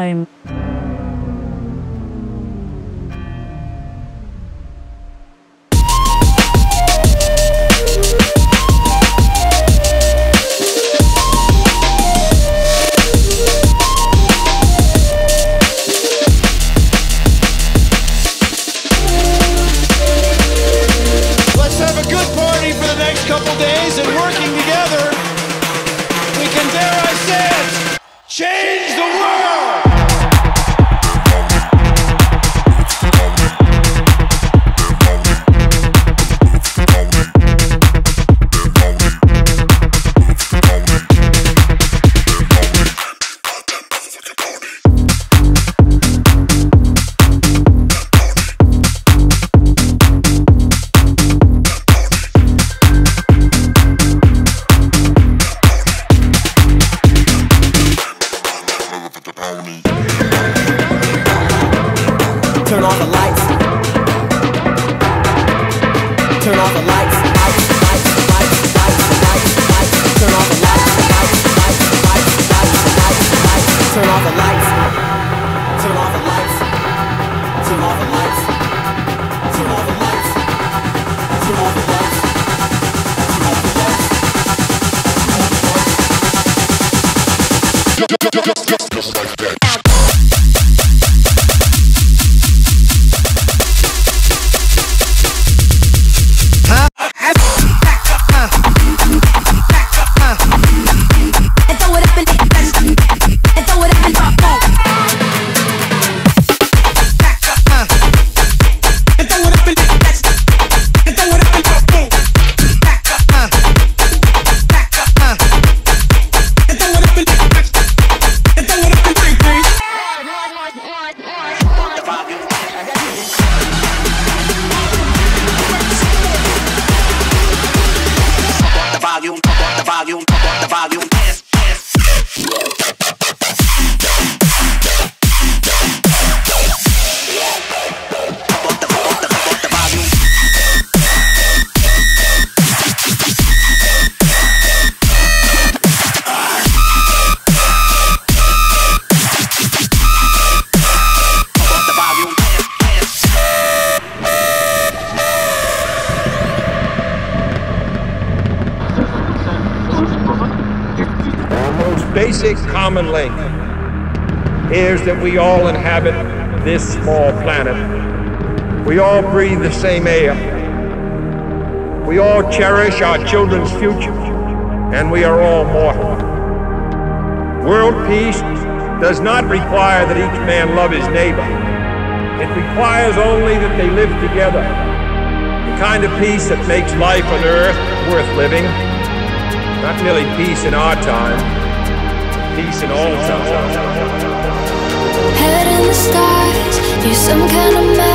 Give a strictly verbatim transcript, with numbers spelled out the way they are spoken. time. Couple days and working together, we can, dare I say it, change the world! Turn off the lights. Turn off the lights. Lights, lights, lights, lights, lights, lights. Turn off the lights. Lights, lights, lights, lights, lights, lights. Turn off the lights. Turn off the lights. Turn off the lights. Turn off the lights. Turn off the lights. Turn off the lights. Just like that. Basic common link is that we all inhabit this small planet. We all breathe the same air. We all cherish our children's future, and we are all mortal. World peace does not require that each man love his neighbor. It requires only that they live together. The kind of peace that makes life on Earth worth living. Not merely peace in our time. Peace in all time. Head in the stars, you're some kind of man.